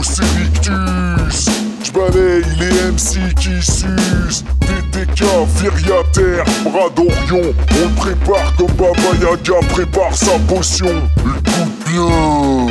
Prosélectus. J'balaye les MC qui sucent. DTK, Viriater, bras d'Orion. On le prépare comme Baba Yaga prépare sa potion. Écoute bien.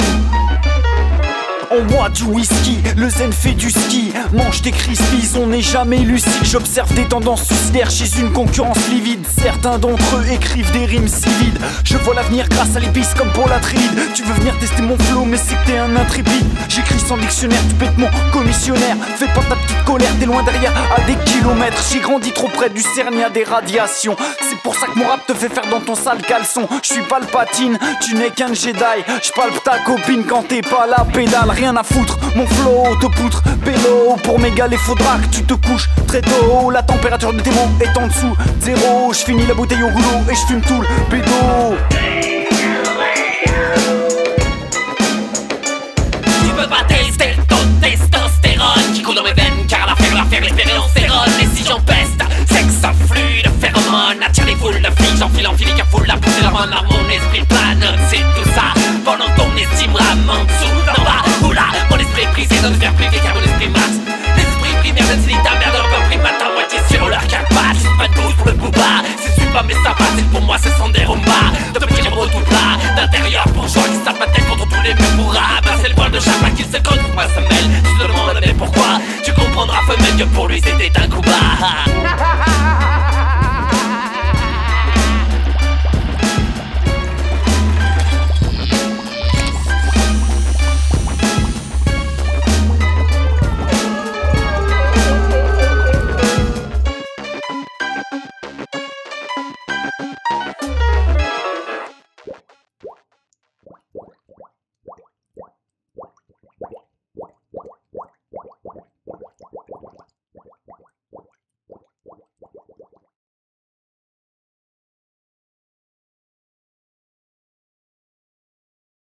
On boit du whisky, le zen fait du ski. Mange des crispies, on n'est jamais lucide. J'observe des tendances suicidaires chez une concurrence livide. Certains d'entre eux écrivent des rimes si vides. Je vois l'avenir grâce à l'épice comme pour la tride. Tu veux venir tester mon flow, mais c'est que t'es un intrépide. J'écris sans dictionnaire, tout bêtement commissionnaire. Fais pas ta petite colère, t'es loin derrière à des kilomètres. J'ai grandi trop près du cernia des radiations. C'est pour ça que mon rap te fait faire dans ton sale caleçon. Je suis pas le patine, tu n'es qu'un Jedi. J'palpe ta copine quand t'es pas la pédale. Rien à foutre, mon flow te poutre, pélo. Pour m'égaler faudra que tu te couches très tôt. La température de tes mots est en dessous de zéro. J'finis la bouteille au goulot et j'fume tout le bédo. Tu peux pas tester ton testostérone qui coule dans mes veines, car l'affaire l'espérélocérone. Et si j'empeste, c'est que ça flue de phéromones. Attire les foules de flics, j'enfile en filique à foule, la pousse et la main à mon esprit plane. C'est tout.